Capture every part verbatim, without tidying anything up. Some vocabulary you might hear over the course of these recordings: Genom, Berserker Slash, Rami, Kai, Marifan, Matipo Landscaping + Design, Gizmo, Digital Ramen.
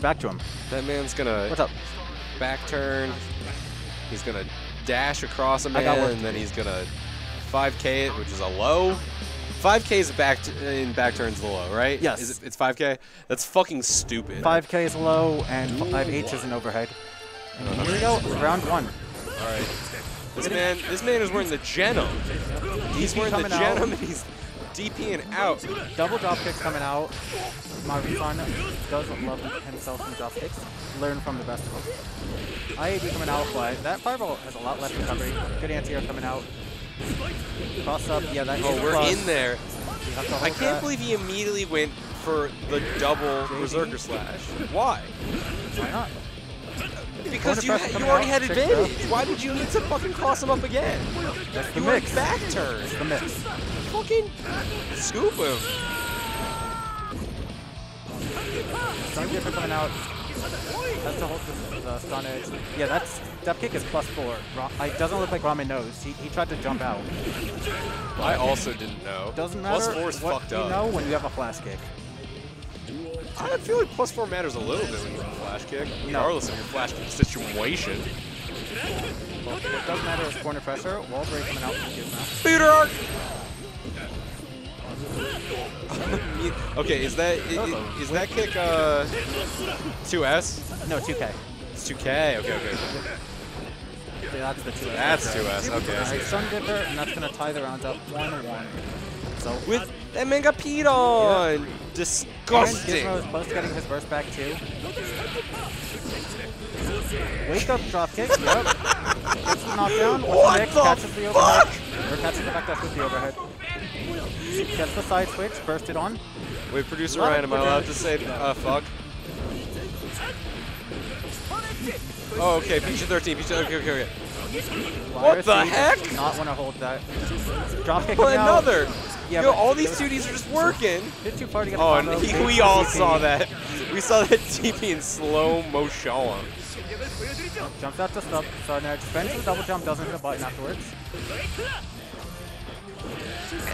Back to him. That man's gonna. What's up? Back turn. He's gonna dash across a man, and then he's gonna five K it, which is a low. five K is back t in back turns the low, right? Yes. Is it, it's five K. That's fucking stupid. five K is low, and five H is an overhead. And here we go, round one. All right. This man, this man is wearing the Genom. He's wearing the Genom, and he's DPing out. Double drop kicks coming out. Marifan doesn't love himself from drop kicks. Learn from the best of them. I A B coming out, but that fireball has a lot less recovery. Good anti-air coming out. Cross up, yeah, that oh, we're cross. in there. I can't that. believe he immediately went for the double Berserker Slash. Why? Why not? Because you, you already out, had advantage. Why did you need to fucking cross him up again? That's the you mix. Went back turn. That's the mix. Fucking scoop him. Stun different coming out. That's the whole the stun edge. Yeah, that's step kick is plus four. It doesn't look like Rami knows. He, he tried to jump out. I also didn't know. Doesn't matter. Plus four's what fucked you up. know when you have a flash kick. I feel like plus four matters a little bit when you have a flash kick, regardless no. of your flash kick situation. Well, what does matter is corner pressure. Wall break coming out from Gizmo. Beater arc. Okay, is that is, is that kick uh, two S? No, two K. It's two K. Okay, okay. okay. Yeah, that's the two S. That's right. two S. Okay. All right, Sun Dipper, and that's gonna tie the rounds up one one. So with that man got peed on. Yeah. Disgusting. Gizmo is close to getting his burst back too. Wake up, drop kick. Yep. Gets the knockdown. What the fuck? Catches the overhead. Or catches the back dash with the overhead. Gets the side switch, burst it on. Wait, producer Ryan, am I allowed to say uh, fuck? Oh, okay, P G thirteen, P G thirteen, okay, okay, okay. What the heck? I do not want to hold that. Drop kick coming out. Another! Yeah, Yo, all these duties are just working! Oh, and he, we all saw that. We saw that T P in slow motion. Jumps out to stop, so now spends the double jump, doesn't hit a button afterwards.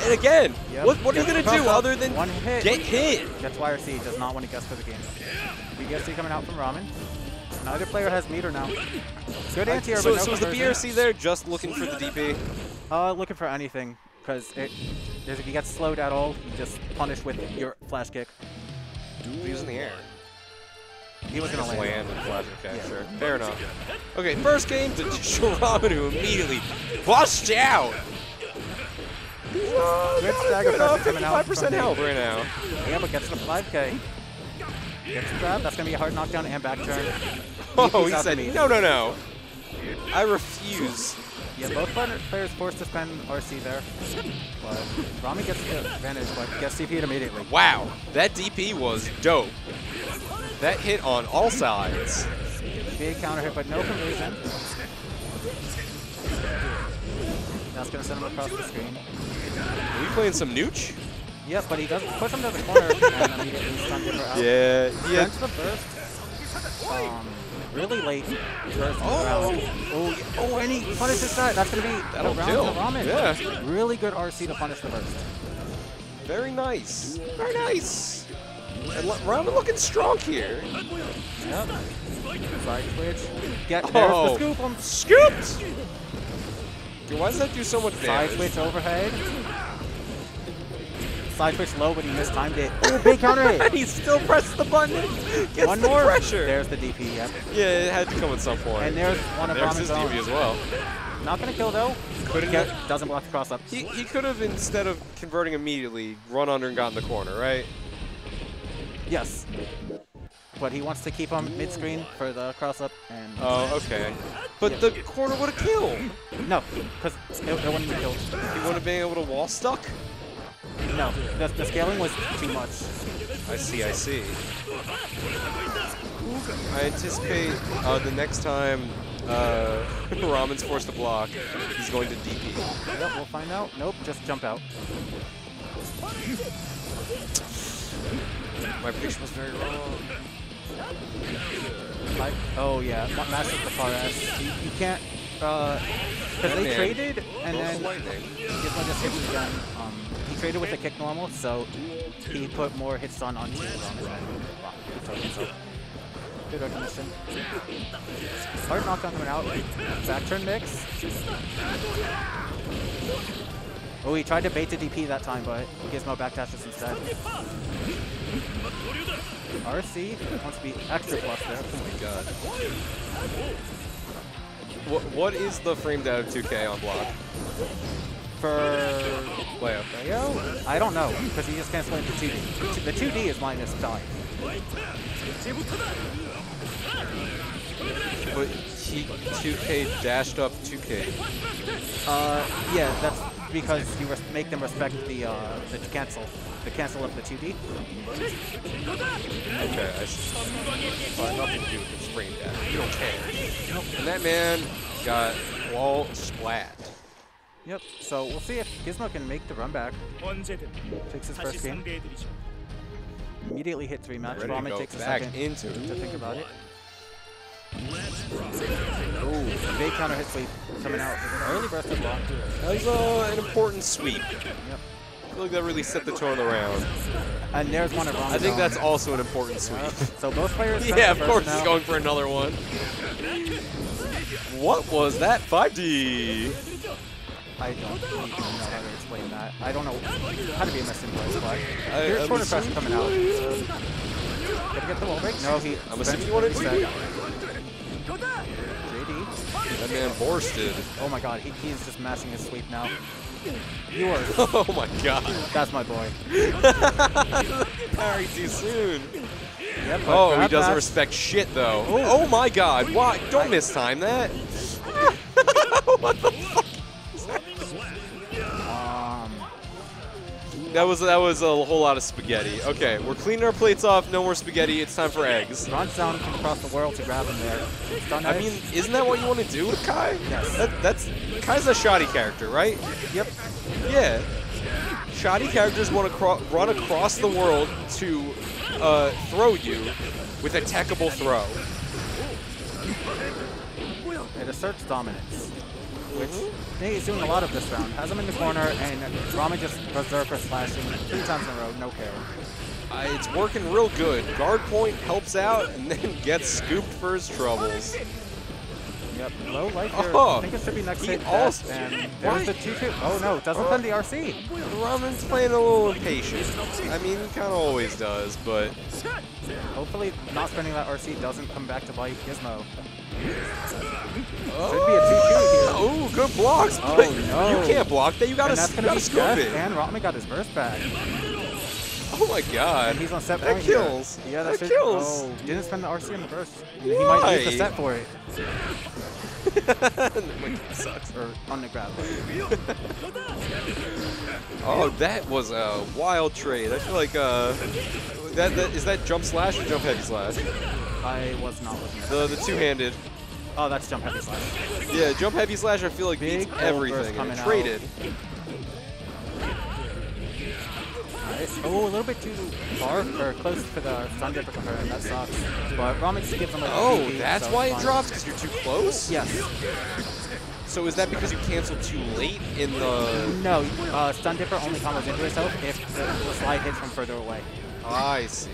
And again, yep. what, what are you going to do up. other than One hit. get hit? That's why R C does not want to guess for the game. B R C coming out from Ramen. Neither player has meter now. Good anti air, so, but no So is the B R C there just looking for the D P? Uh, looking for anything, because if you get slowed at all, you just punish with your flash kick. He was in the air. He was going to land. Land flash kick, yeah. sure. Fair enough. Okay, first game to Digital Ramen, who immediately bust out. Oh, good stagger press coming out. fifty-five percent health right now. Yeah, but gets the five K. Gets the grab. That's going to be a hard knockdown and back turn. Oh, he said, no, no, no. I refuse. Yeah, both players forced to spend R C there. But Rami gets the advantage, but gets D P'd immediately. Wow, that D P was dope. That hit on all sides. Big counter hit, but no conversion. That's going to send him across the screen. Are you playing some nooch? Yes, but he does push him to the corner and immediately stunned him out. Yeah, yeah. The burst, um, really late. Burst oh, oh, oh, and he punishes that. That's going to be That'll the round kill. Of Ramen. Yeah. Really good R C to punish the burst. Very nice. Very nice. And Ramen looking strong here. Yep. Side switch. Get there's oh. the scoop. I'm scooped. Dude, why does that do so much damage? Side switch overhead. Side switch low, but he mistimed it. Oh, big counter hit! He still presses the button. Gets one the more pressure. There's the D P. Yep. Yeah, it had to come at some point. And there's one of There's Rami's his own. D P as well. Not gonna kill though. Couldn't get, doesn't block the cross up. He he could have, instead of converting immediately, run under and gotten the corner, right? Yes. But he wants to keep him mid-screen for the cross-up. Oh, okay. But yeah. the corner would have killed. No, because it, it wouldn't be killed. He wouldn't have been able to wall stuck? No, the, the scaling was too much. I see, I see. I anticipate uh, the next time uh, Ramen's forced to block, he's going to D P. Yep, we'll find out. Nope, just jump out. My prediction was very wrong. I, oh yeah, matches the far ass. You, you can't, because uh, they man. traded and then Gizmo just hit the gun. Um, he traded with the kick normal, so he put more hits on on T. Good recognition. Hard knockdown coming out. Back turn mix. Oh, he tried to bait the D P that time, but Gizmo backdashes instead. R C wants to be extra plus there. Oh my god. What, what is the framed out of two K on block? For Leo. Leo? I don't know, because he just canceled into two D. The two D is minus time. But he two K dashed up two K. Uh, yeah, that's because you res make them respect the uh, the cancel, the cancel of the two D. Okay, I see. Well, nothing to do with this frame dash. You don't care. Nope. And that man got wall splat. Yep. So we'll see if Gizmo can make the run back. Takes his first game. Immediately hit three match. Ramen takes a second into to think about it. Oh, big counter hit sweep coming out with an early burst of block. That was uh, an important sweep. Yep. I feel like that really set the tone of the round. And there's one of Rami's. I think that's also an important sweep. Yep. So both players. Yeah, of course he's going for another one. What was that five D? I don't even know how to explain that. I don't know how to be a missing place, but here's quarter pressure coming out. Gotta get the wall break. No, he. I'm assuming you want to do J D. That man borsted. Oh my god, he, he's just mashing his sweep now. Yours. Oh my god. That's my boy. Parry too soon. Yep, oh, he doesn't respect shit though. Oh, oh my god, why? Don't I, mistime that. What the fuck? That was that was a whole lot of spaghetti. Okay, we're cleaning our plates off. No more spaghetti. It's time for eggs. Ron Sound from across the world to grab him there. I mean, isn't that what you want to do with Kai? Yes. That, that's Kai's a shoddy character, right? Yep. Yeah. Shoddy characters want to run across the world to uh, throw you with a techable throw. It asserts dominance. Which he's doing a lot of this round. Has him in the corner, and Rami just berserker slashing three times in a row, no care. Uh, it's working real good. Guard point helps out, and then gets scooped for his troubles. Yep, low life here. Oh, I think it should be next hit. Also, and there's the two two. Oh no, doesn't uh, send the R C. Rami's playing a little impatient. I mean, he kind of always does, but hopefully not spending that R C doesn't come back to bite Gizmo. Oh. Should be a two two here. Oh, good blocks. Oh, but no. You can't block that. You gotta, and that's gonna you gotta be scoop death. It. And Rami got his burst back. Oh my god. And he's on set. That kills. Here. Yeah, that, that should, kills. Oh, didn't spend the R C on the burst. Why? He might use the set for it. That sucks. Or on the grab. Oh, that was a wild trade. I feel like uh, that, that is that jump slash or jump heavy slash? I was not looking at the, the two-handed. Oh, that's jump heavy slash. Yeah, jump heavy slash I feel like beats everything. It traded. Right. Oh, a little bit too far or close for the sun dip for her, and that sucks. But Rami just gives him a oh, P V, that's so why it drops, because you're too close? Yes. So is that because you canceled too late in the... No, uh, Stun Dipper only combos into itself if the, the slide hits from further away. I see.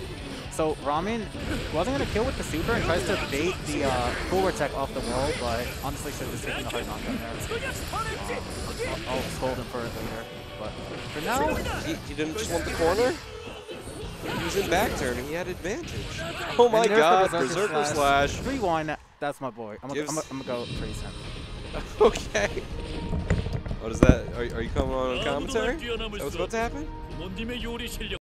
So Ramen wasn't going to kill with the super and tries to bait the uh, forward tech off the wall, but honestly should have just taken the hard knockdown there. Um, I'll, I'll scold him for it later, but for now... He, he didn't just want the corner? He was in back turn and he had advantage. Oh my god, Berserker Slash. three one, that's my boy. I'm going to go pretty soon. Okay. What is that? Are, are you coming on a commentary? That was about to happen?